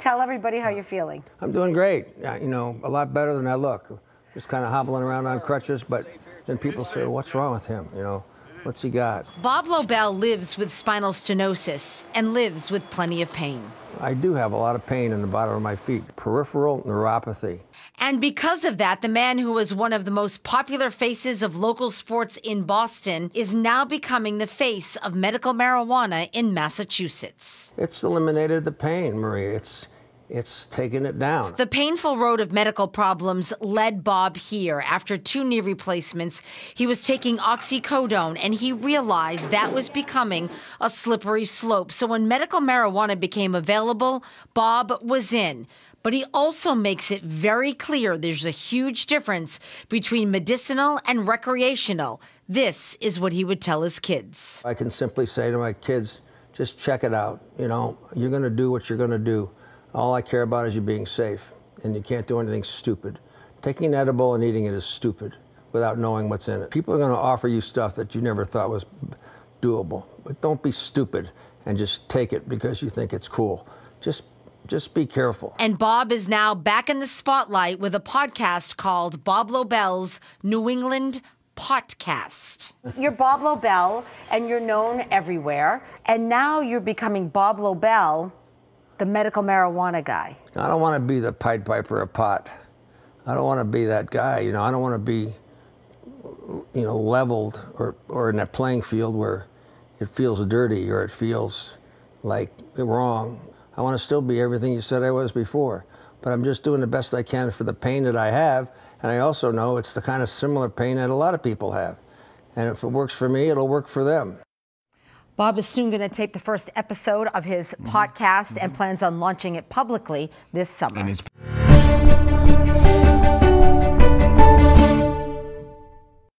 Tell everybody how you're feeling. I'm doing great. You know, a lot better than I look. Just kind of hobbling around on crutches, but then people say, what's wrong with him, you know? What's he got? Bob Lobel lives with spinal stenosis and lives with plenty of pain. I do have a lot of pain in the bottom of my feet, peripheral neuropathy. And because of that, the man who was one of the most popular faces of local sports in Boston is now becoming the face of medical marijuana in Massachusetts. It's eliminated the pain, Marie. It's taken it down. The painful road of medical problems led Bob here. After 2 knee replacements, he was taking oxycodone, and he realized that was becoming a slippery slope. So when medical marijuana became available, Bob was in. But he also makes it very clear there's a huge difference between medicinal and recreational. This is what he would tell his kids. I can simply say to my kids, just check it out. You know, you're going to do what you're going to do. All I care about is you being safe, and you can't do anything stupid. Taking an edible and eating it is stupid without knowing what's in it. People are going to offer you stuff that you never thought was doable, but don't be stupid and just take it because you think it's cool. Just be careful. And Bob is now back in the spotlight with a podcast called Bob Lobel's New England Podcast. You're Bob Lobel, and you're known everywhere, and now you're becoming Bob Lobel, the medical marijuana guy. I don't want to be the Pied Piper of pot. I don't want to be that guy, you know. I don't want to be, you know, leveled or in that playing field where it feels dirty or it feels like wrong. I want to still be everything you said I was before, but I'm just doing the best I can for the pain that I have, and I also know it's the kind of similar pain that a lot of people have. And if it works for me, it'll work for them. Bob is soon going to tape the first episode of his podcast and plans on launching it publicly this summer.